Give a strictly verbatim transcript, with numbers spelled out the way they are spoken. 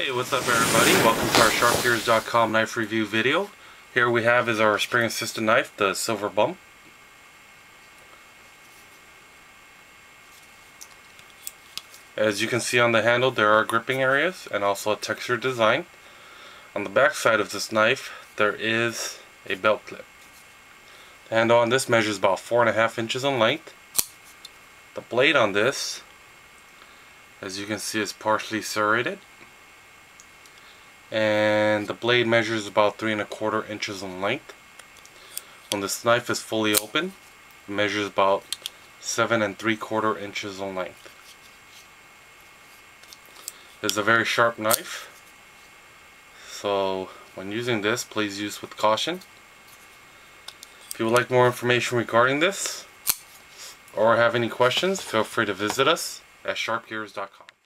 Hey, what's up everybody? Welcome to our Sharp Gearz dot com knife review video. Here we have is our spring assisted knife, the Silver Bump. As you can see on the handle, there are gripping areas and also a textured design. On the back side of this knife, there is a belt clip. The handle on this measures about four and a half inches in length. The blade on this, as you can see, is partially serrated. And the blade measures about three and a quarter inches in length. When this knife is fully open, it measures about seven and three quarter inches in length. It's a very sharp knife, so when using this, please use with caution. If you would like more information regarding this or have any questions, feel free to visit us at Sharp Gearz dot com.